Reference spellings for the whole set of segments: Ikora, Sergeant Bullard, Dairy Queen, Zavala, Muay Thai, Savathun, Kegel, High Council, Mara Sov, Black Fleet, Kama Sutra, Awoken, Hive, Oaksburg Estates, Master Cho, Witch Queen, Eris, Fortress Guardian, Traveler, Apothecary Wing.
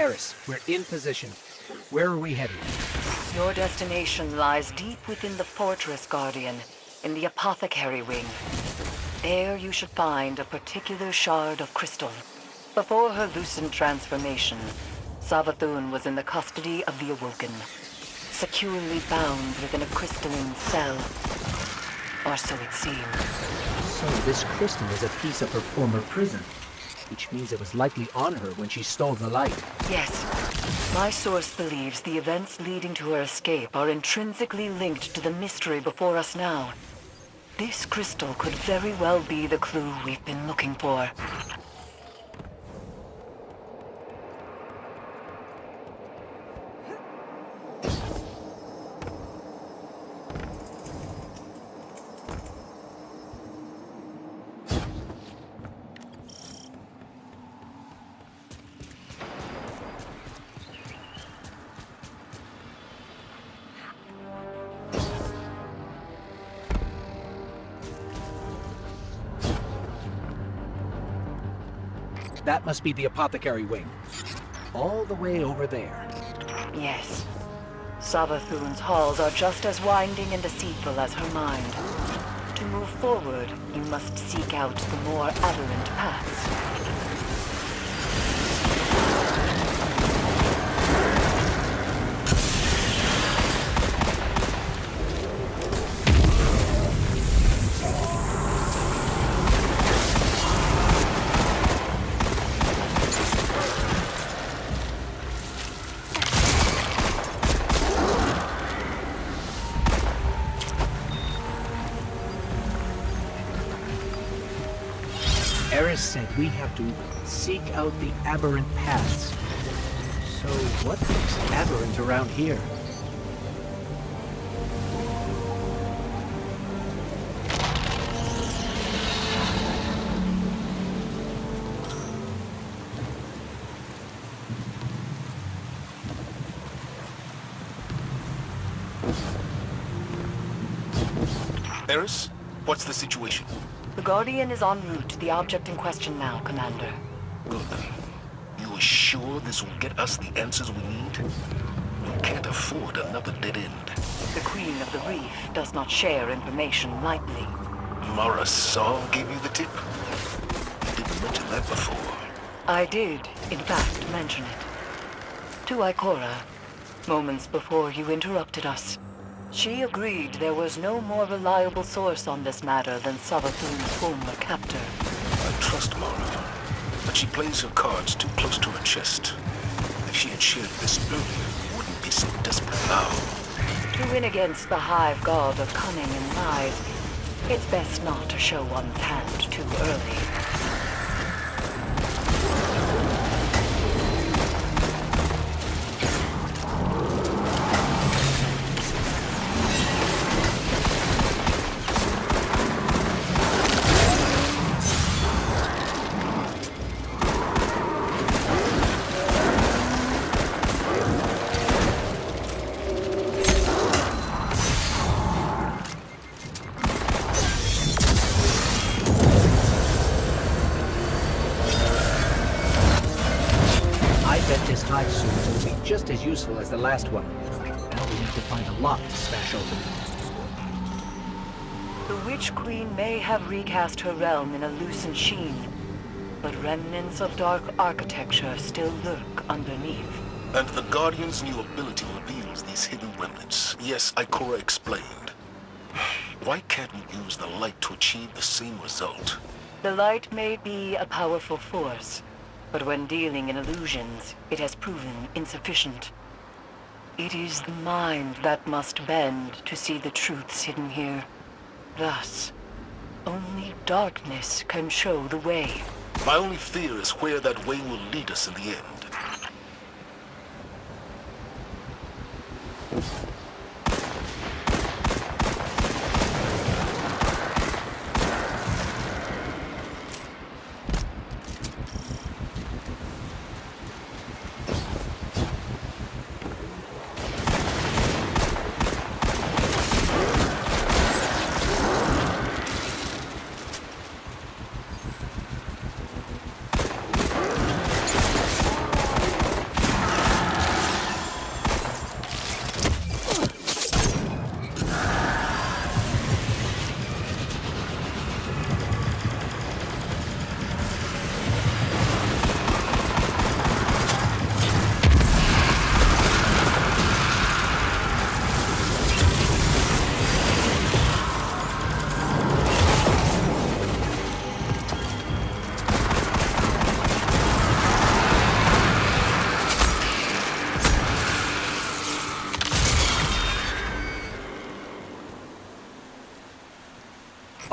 Eris, we're in position. Where are we headed? Your destination lies deep within the Fortress Guardian, in the Apothecary Wing. There you should find a particular shard of crystal. Before her lucent transformation, Savathun was in the custody of the Awoken, securely bound within a crystalline cell. Or so it seemed. So this crystal is a piece of her former prison, which means it was likely on her when she stole the light. Yes. My source believes the events leading to her escape are intrinsically linked to the mystery before us now. This crystal could very well be the clue we've been looking for. That must be the Apothecary Wing. All the way over there. Yes. Savathun's halls are just as winding and deceitful as her mind. To move forward, you must seek out the more aberrant paths. Eris said we have to seek out the aberrant paths. So what is aberrant around here? Eris, what's the situation? The Guardian is en route to the object in question now, Commander. Good. You are sure this will get us the answers we need? We can't afford another dead end. The Queen of the Reef does not share information lightly. Mara Sov gave you the tip? You didn't mention that before. I did, in fact, mention it. To Ikora, moments before you interrupted us. She agreed there was no more reliable source on this matter than Savathun's former captor. I trust Mara, but she plays her cards too close to her chest. If she had shared this earlier, wouldn't be so desperate now. To win against the Hive god of cunning and lies, it's best not to show one's hand too early. This hive suit will be just as useful as the last one. Now we need to find a lock to smash open. The Witch Queen may have recast her realm in a lucent sheen, but remnants of dark architecture still lurk underneath. And the Guardian's new ability reveals these hidden remnants. Yes, Ikora explained. Why can't we use the light to achieve the same result? The light may be a powerful force, but when dealing in illusions, it has proven insufficient. It is the mind that must bend to see the truths hidden here. Thus, only darkness can show the way. My only fear is where that way will lead us in the end.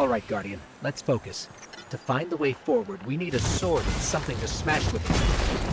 All right, Guardian, let's focus. To find the way forward, we need a sword and something to smash with it.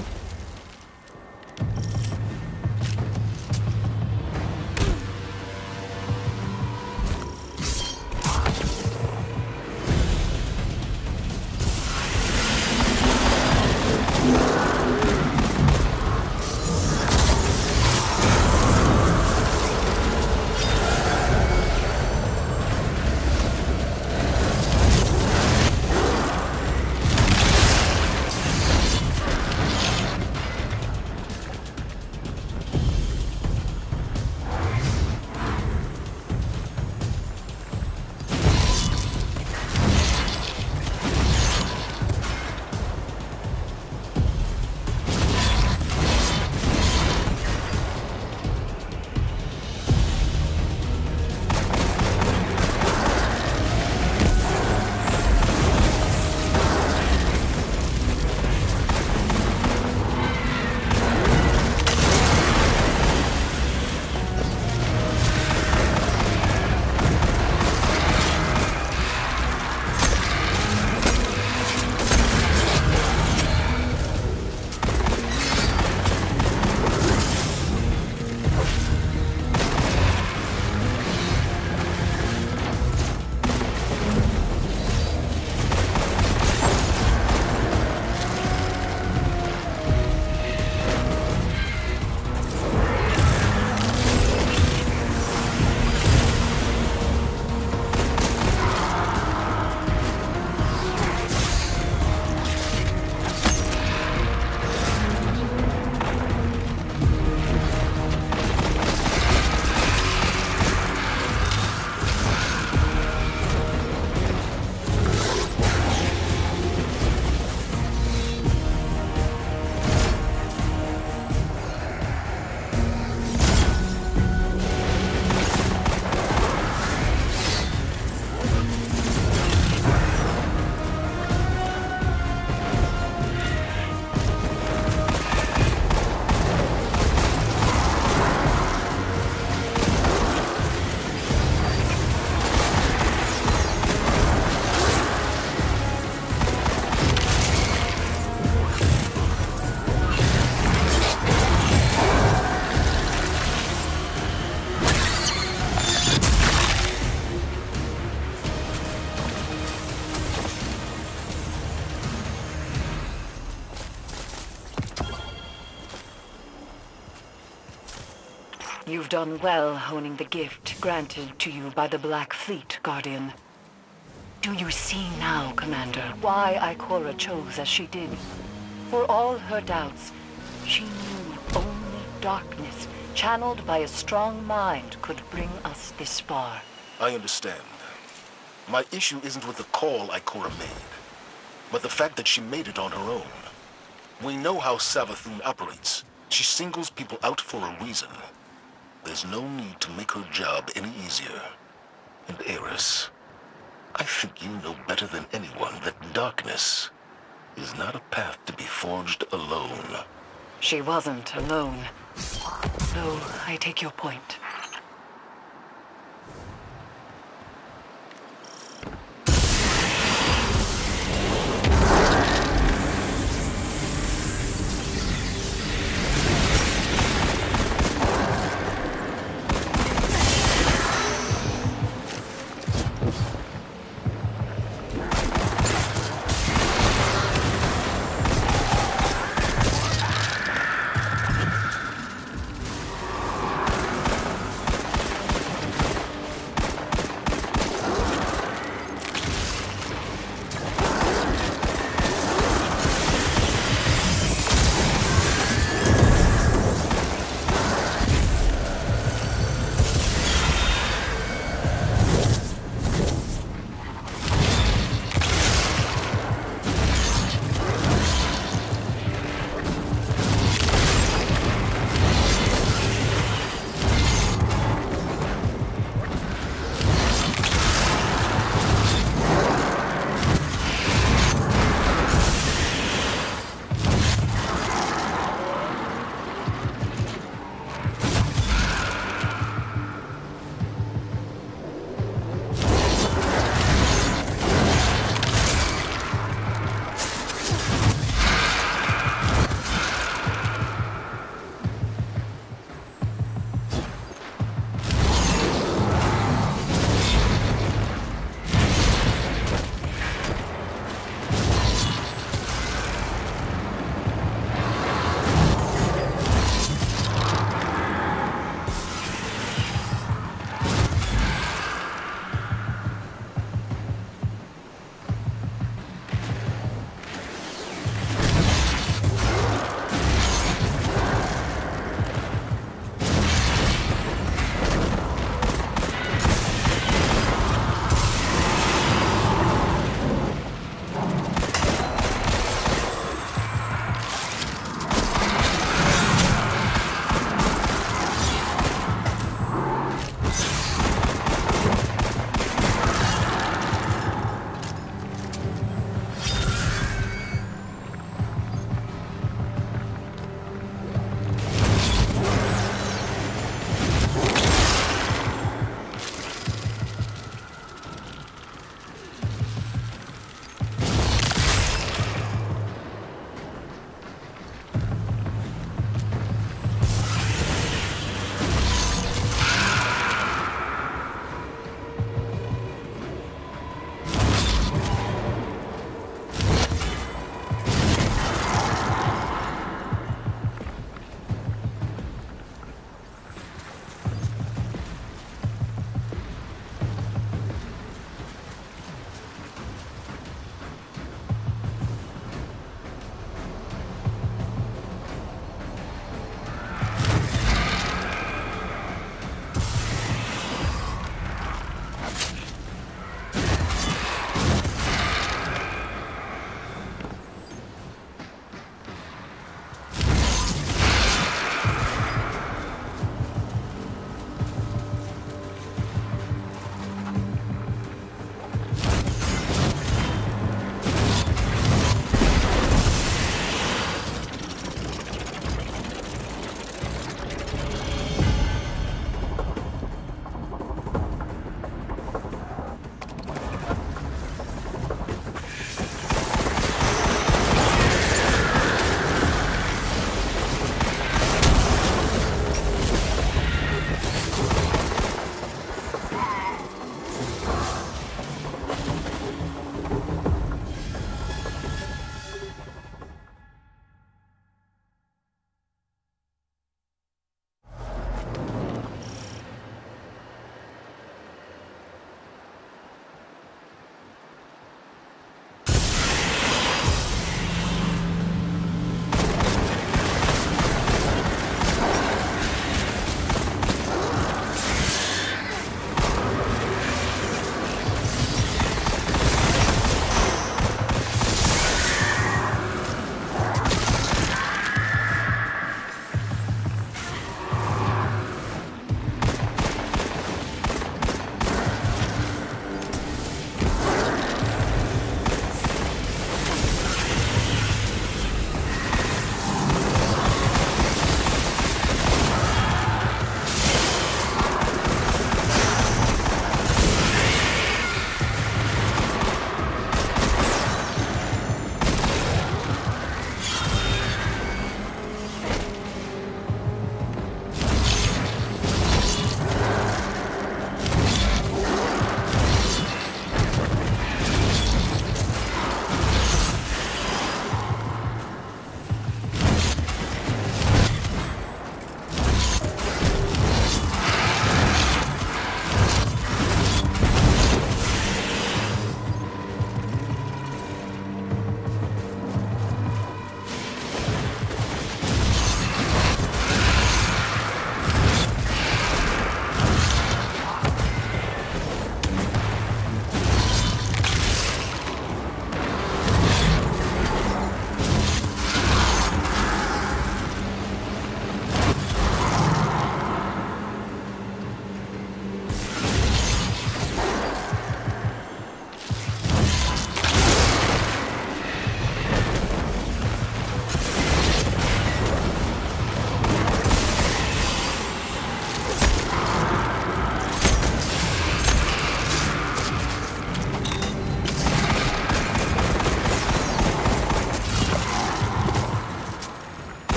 You've done well honing the gift granted to you by the Black Fleet, Guardian. Do you see now, Commander, why Ikora chose as she did? For all her doubts, she knew only darkness, channeled by a strong mind, could bring us this far. I understand. My issue isn't with the call Ikora made, but the fact that she made it on her own. We know how Savathun operates. She singles people out for a reason. There's no need to make her job any easier. And Eris, I think you know better than anyone that darkness is not a path to be forged alone. She wasn't alone. Though I take your point.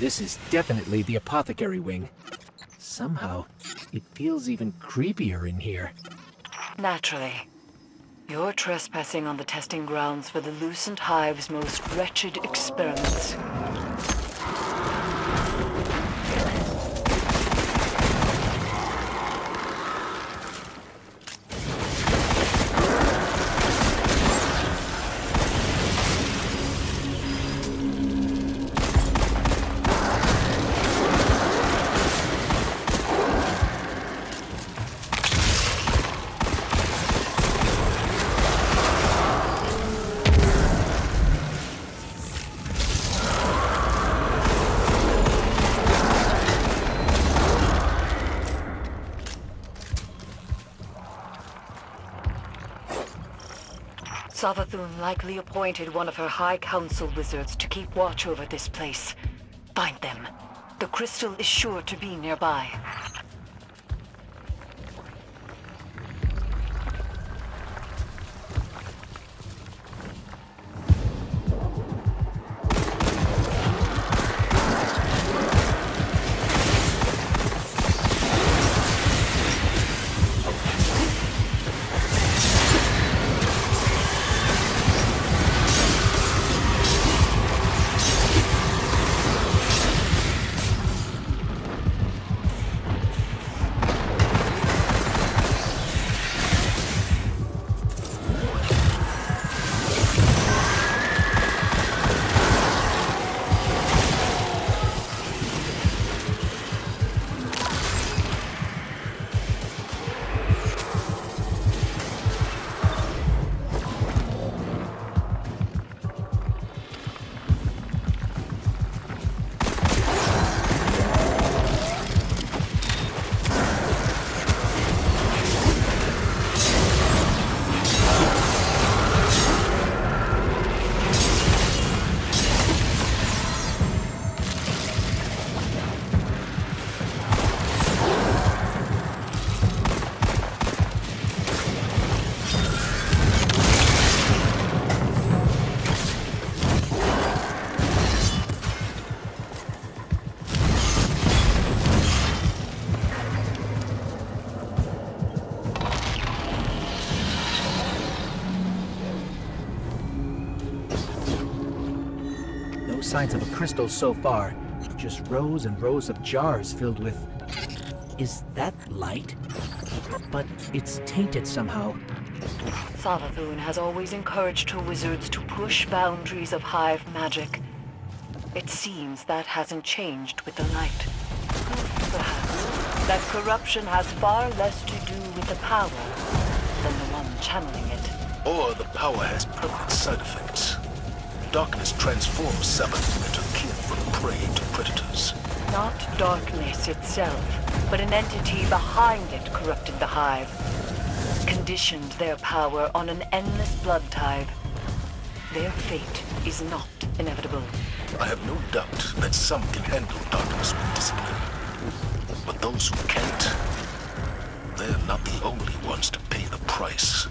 This is definitely the Apothecary Wing. Somehow, it feels even creepier in here. Naturally. You're trespassing on the testing grounds for the Lucent Hive's most wretched experiments. Savathun likely appointed one of her High Council wizards to keep watch over this place. Find them. The crystal is sure to be nearby. Signs of a crystal so far, just rows and rows of jars filled with... Is that light? But it's tainted somehow. Savathun has always encouraged her wizards to push boundaries of Hive magic. It seems that hasn't changed with the light. Proof, perhaps, that corruption has far less to do with the power than the one channeling it. Or the power has permanent side effects. Darkness transforms Savathun into kin from prey to predators. Not darkness itself, but an entity behind it corrupted the Hive. Conditioned their power on an endless blood tide. Their fate is not inevitable. I have no doubt that some can handle darkness with discipline. But those who can't, they're not the only ones to pay the price.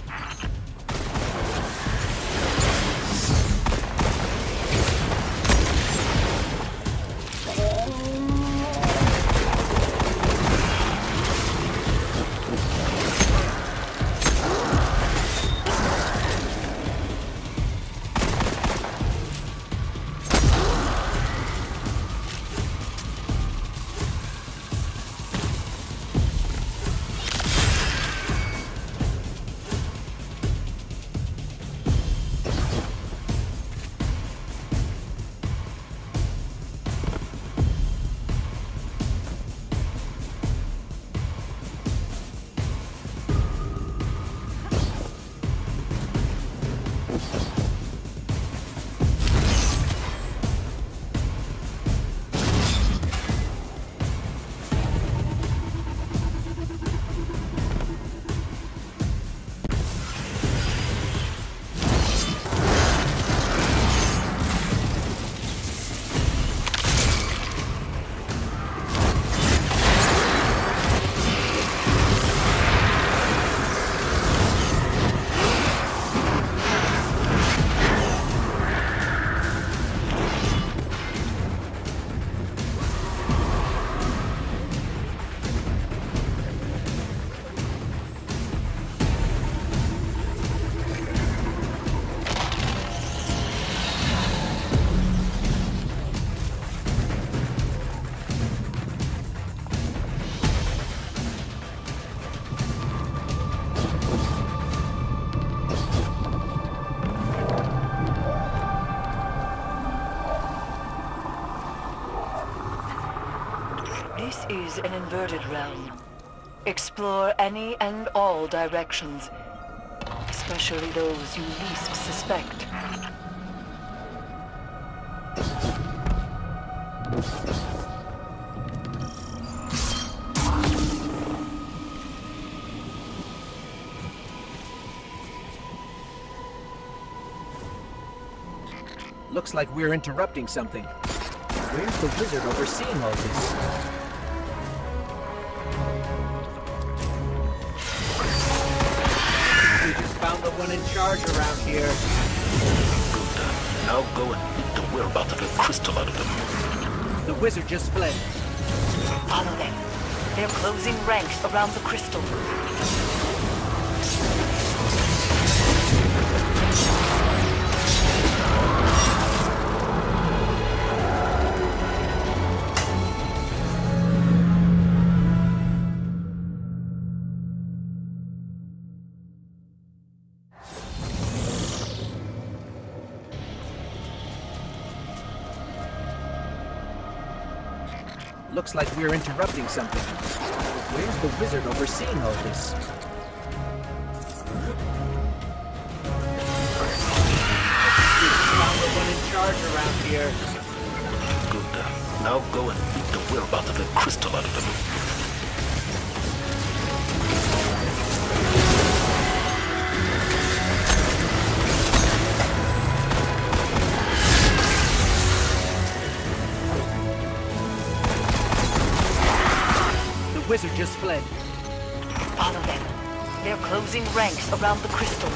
This is an inverted realm. Explore any and all directions, especially those you least suspect. Looks like we're interrupting something. Where's the wizard overseeing all this? Found the one in charge around here. Good. Now go and beat the whereabouts of the crystal out of them. The wizard just fled. Follow them. They're closing ranks around the crystal. Looks like we're interrupting something. Where's the wizard overseeing all this? There's one in charge around here. Good. Now go and beat the whereabouts of the crystal out of them. The wizard just fled. Follow them. They're closing ranks around the crystal.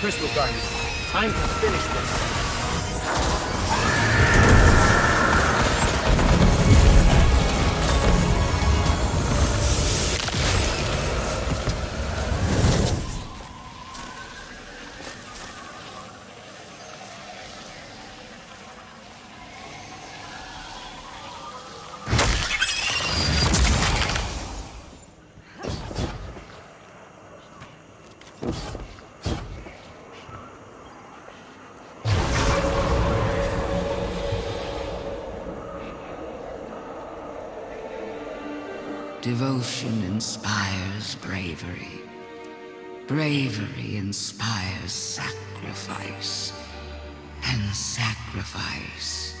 Crystal Guardian, time to finish this. Devotion inspires bravery. Bravery inspires sacrifice. And sacrifice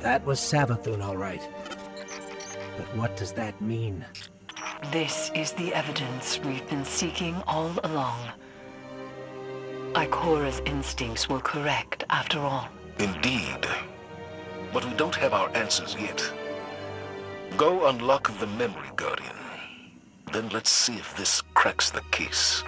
That was Savathun, all right. But what does that mean? This is the evidence we've been seeking all along. Ikora's instincts were correct, after all. Indeed. But we don't have our answers yet. Go unlock the memory, Guardian. Then let's see if this cracks the case.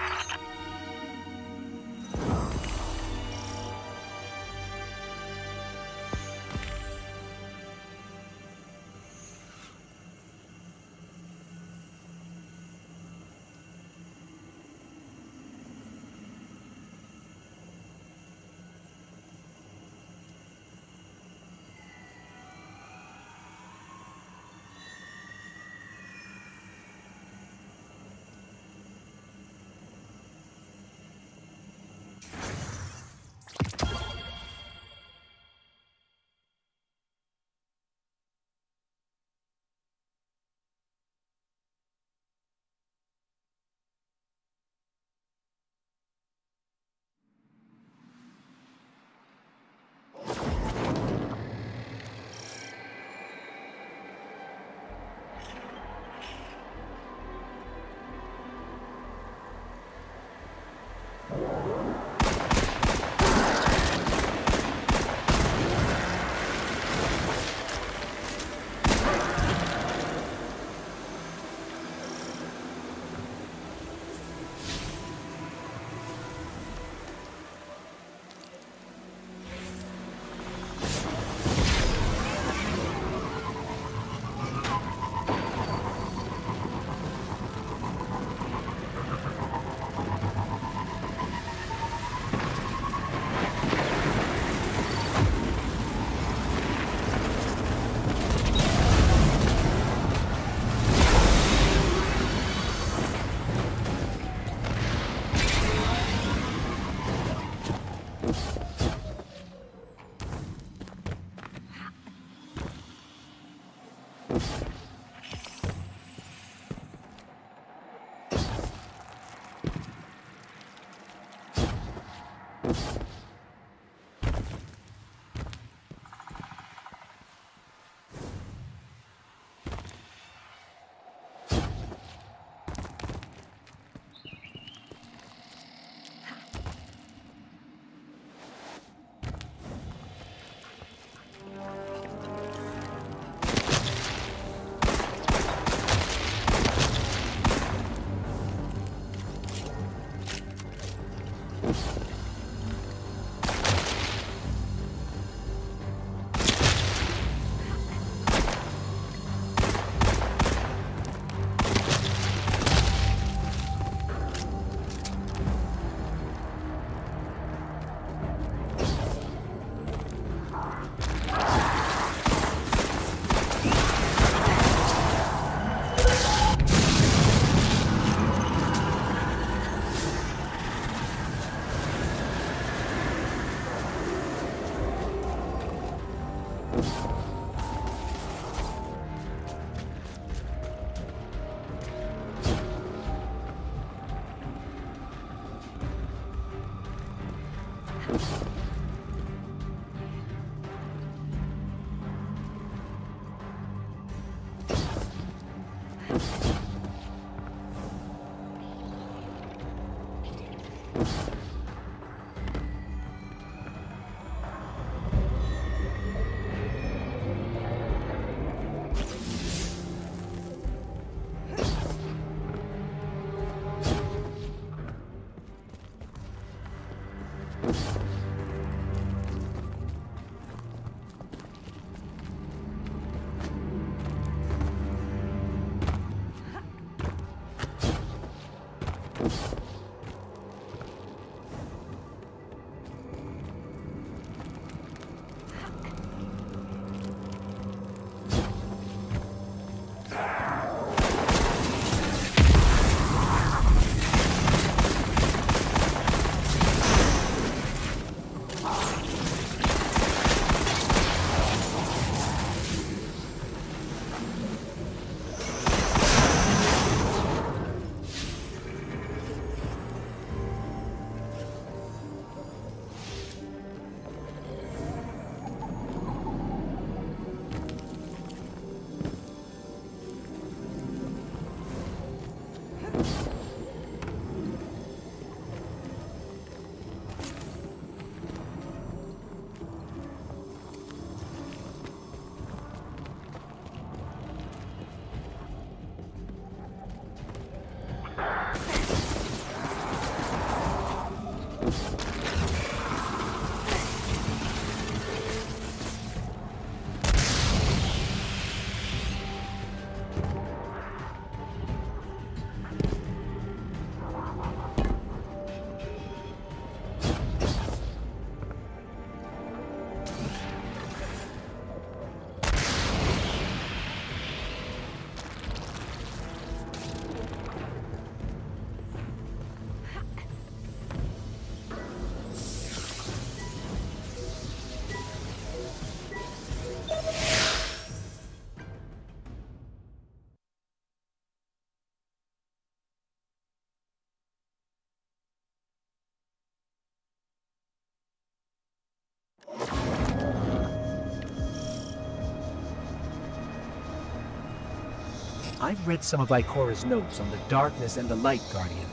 I've read some of Ikora's notes on the darkness and the light, Guardian.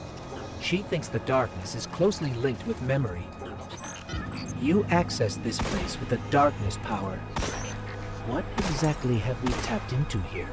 She thinks the darkness is closely linked with memory. You accessed this place with the darkness power. What exactly have we tapped into here?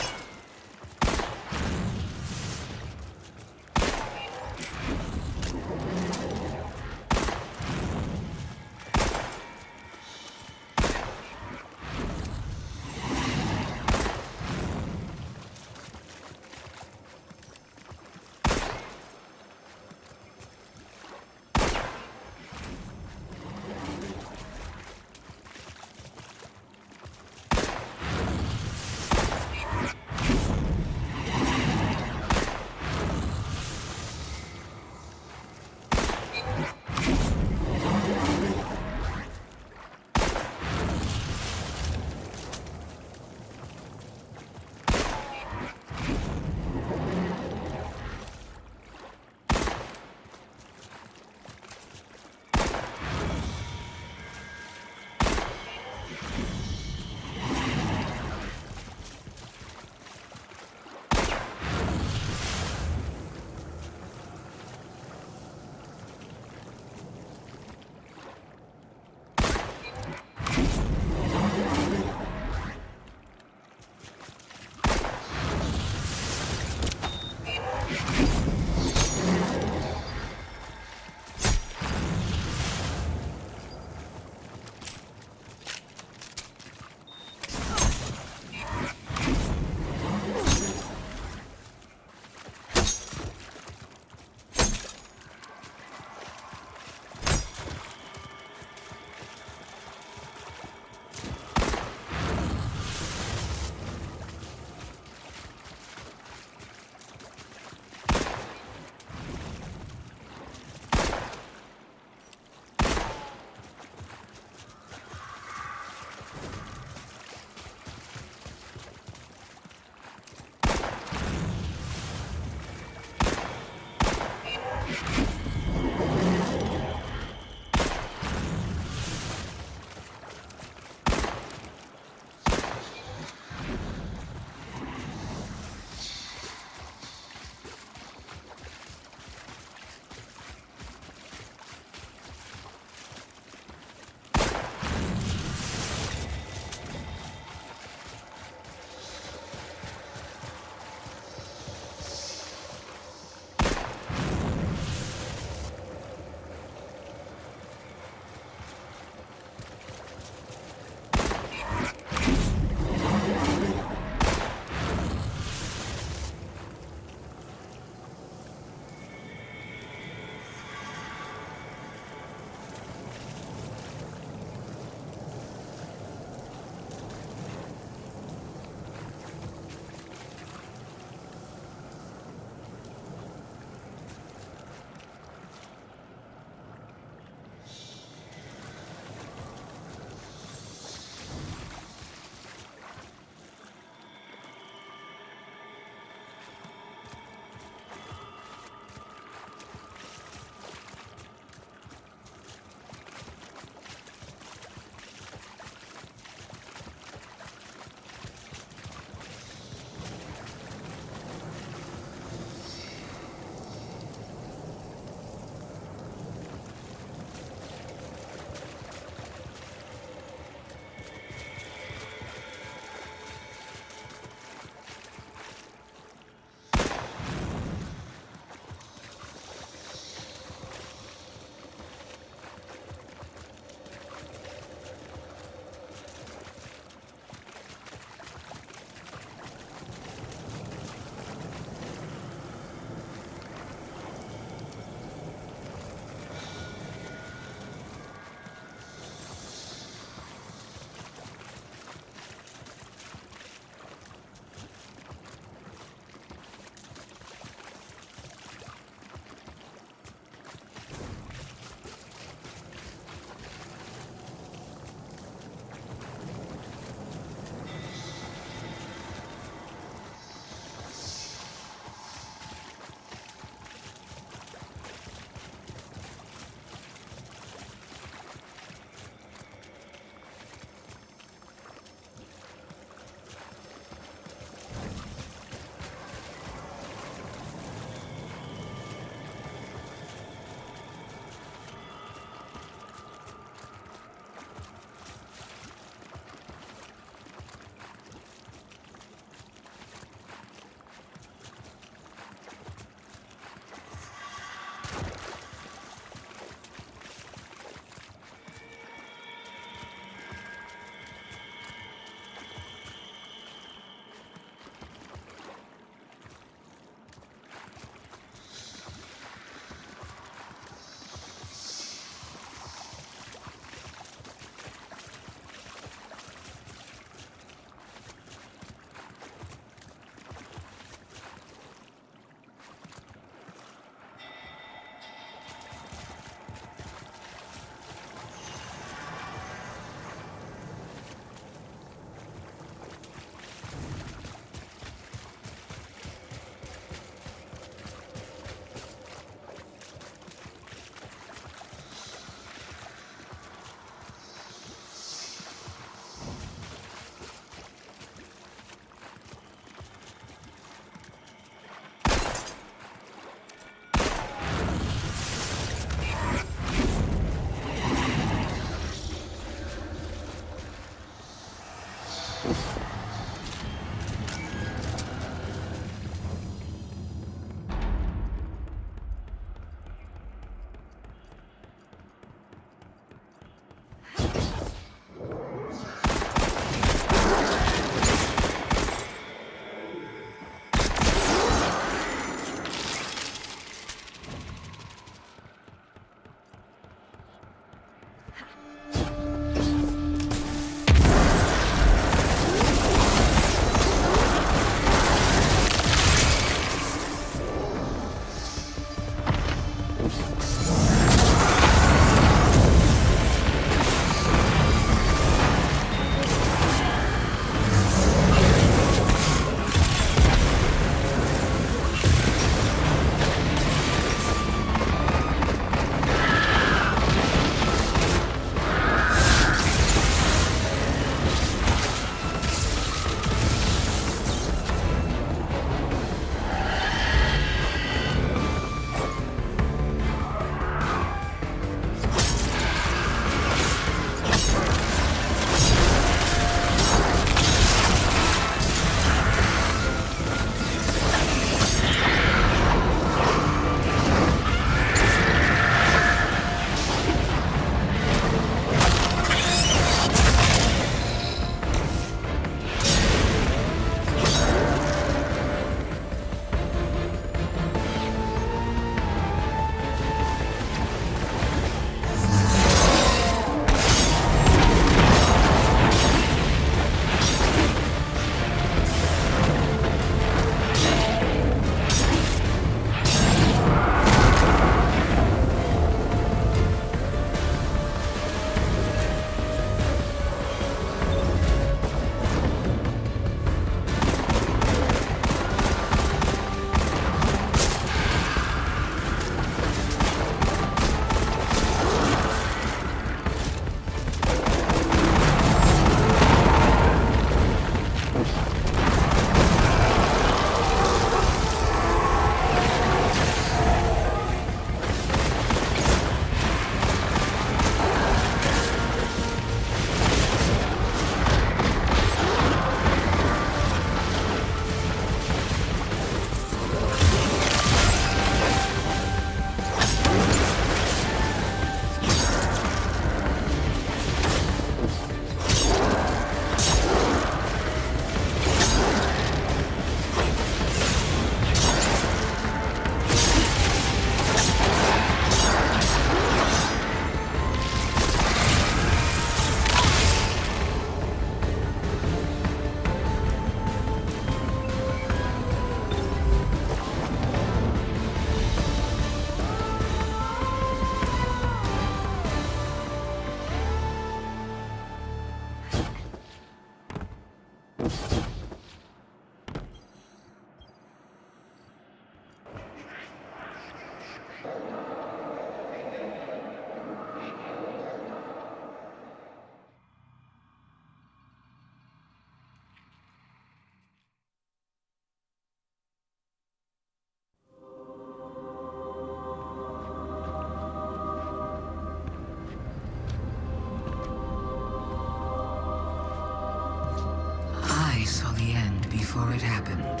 Before it happened,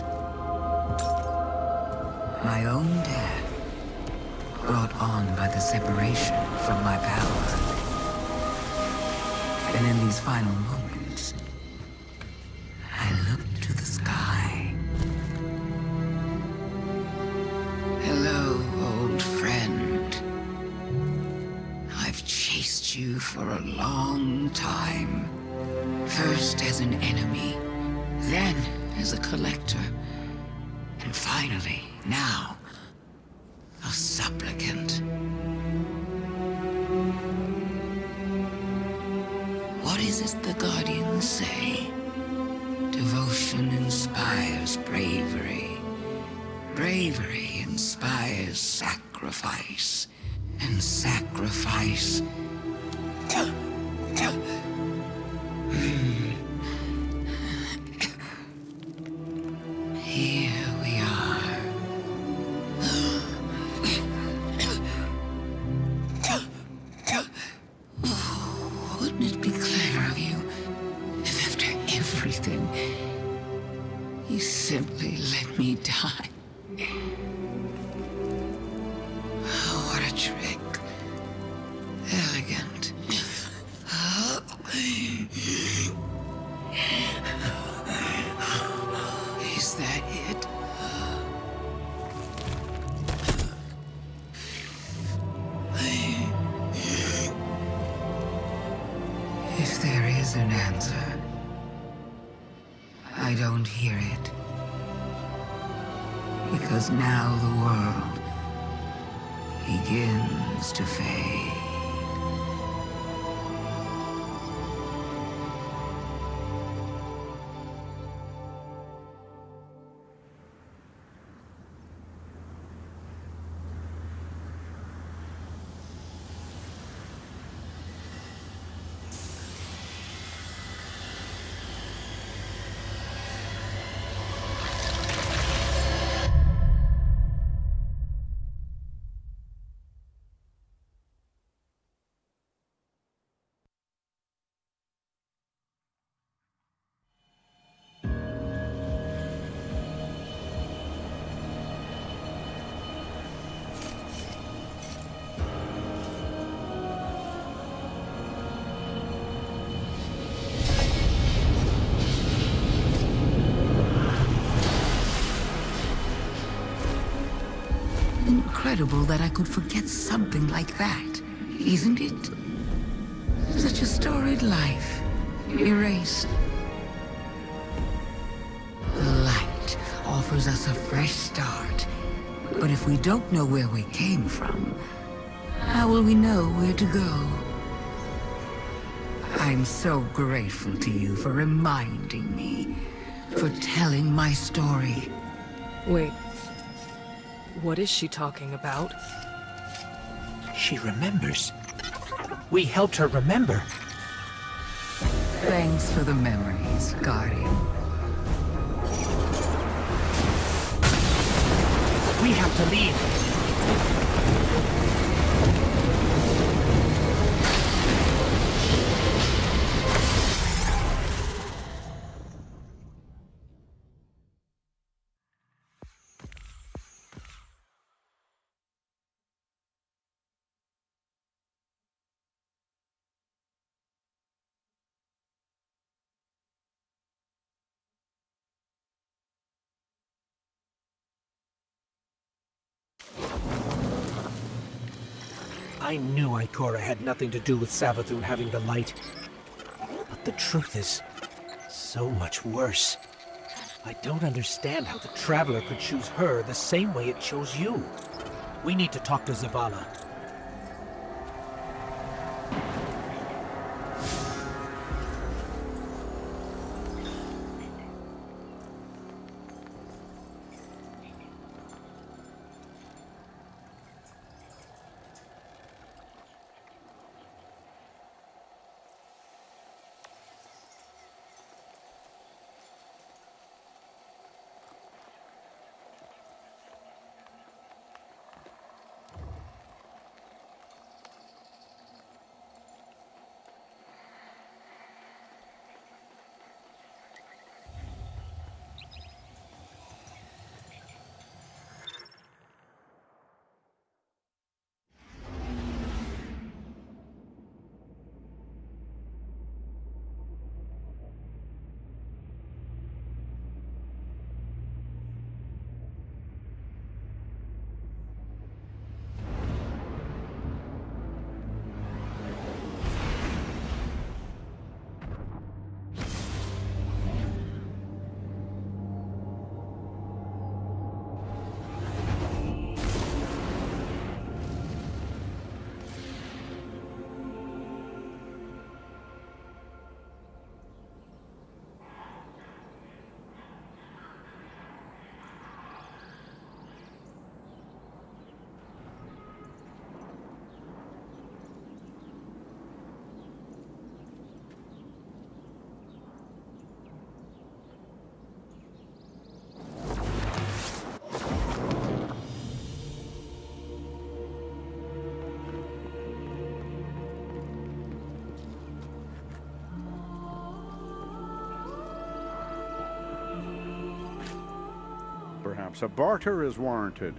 my own death, brought on by the separation from my power. And in these final moments, I looked to the sky. Hello, old friend. I've chased you for a long time. First as an enemy, then as a collector, and finally, now, a supplicant. What is it the Guardians say? Devotion inspires bravery. Bravery inspires sacrifice. And sacrifice... begins to fade. Incredible that I could forget something like that, isn't it? Such a storied life, erased. The light offers us a fresh start, but if we don't know where we came from, how will we know where to go? I'm so grateful to you for reminding me, for telling my story. Wait. What is she talking about? She remembers. We helped her remember. Thanks for the memories, Guardian. We have to leave. I knew Ikora had nothing to do with Savathun having the light. But the truth is so much worse. I don't understand how the Traveler could choose her the same way it chose you. We need to talk to Zavala. Perhaps a barter is warranted.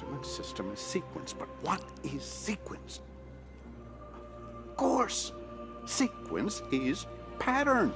instrument system is sequenced, but what is sequence? Of course, sequence is pattern.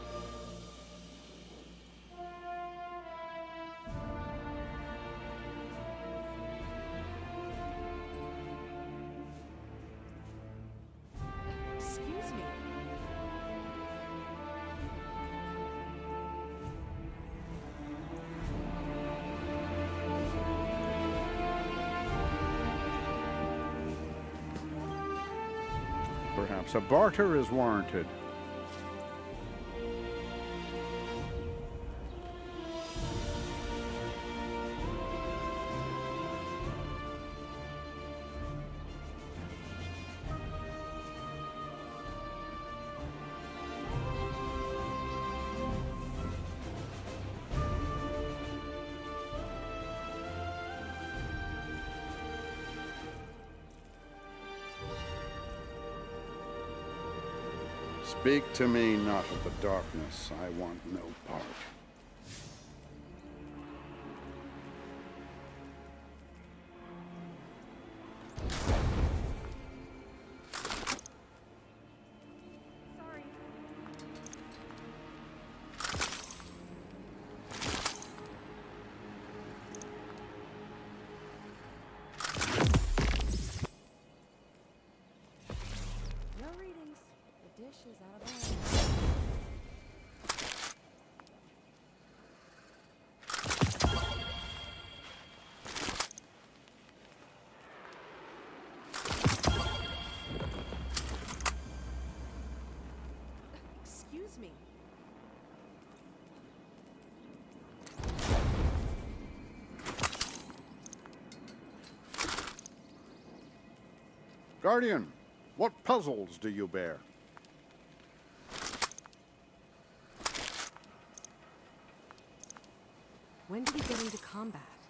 Perhaps a barter is warranted. Speak to me not of the darkness, I want no part. Guardian, what puzzles do you bear? When do we get into combat?